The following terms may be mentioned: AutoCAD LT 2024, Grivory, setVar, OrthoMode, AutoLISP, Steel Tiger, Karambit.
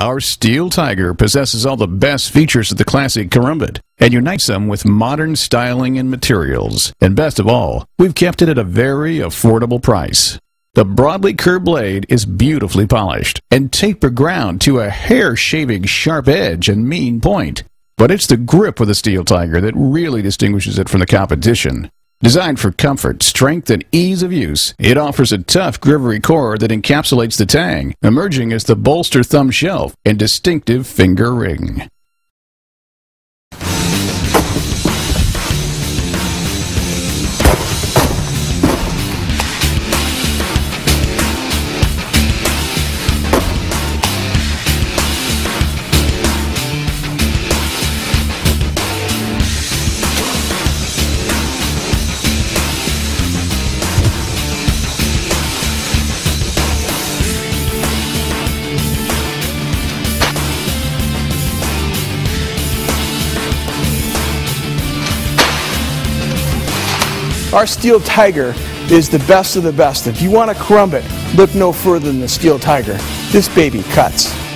Our Steel Tiger possesses all the best features of the classic Karambit and unites them with modern styling and materials. And best of all, we've kept it at a very affordable price. The broadly curved blade is beautifully polished and taper ground to a hair-shaving sharp edge and mean point. But it's the grip of the Steel Tiger that really distinguishes it from the competition. Designed for comfort, strength, and ease of use, it offers a tough Grivory core that encapsulates the tang, emerging as the bolster thumb shelf and distinctive finger ring. Our Steel Tiger is the best of the best. If you want a Karambit, look no further than the Steel Tiger. This baby cuts.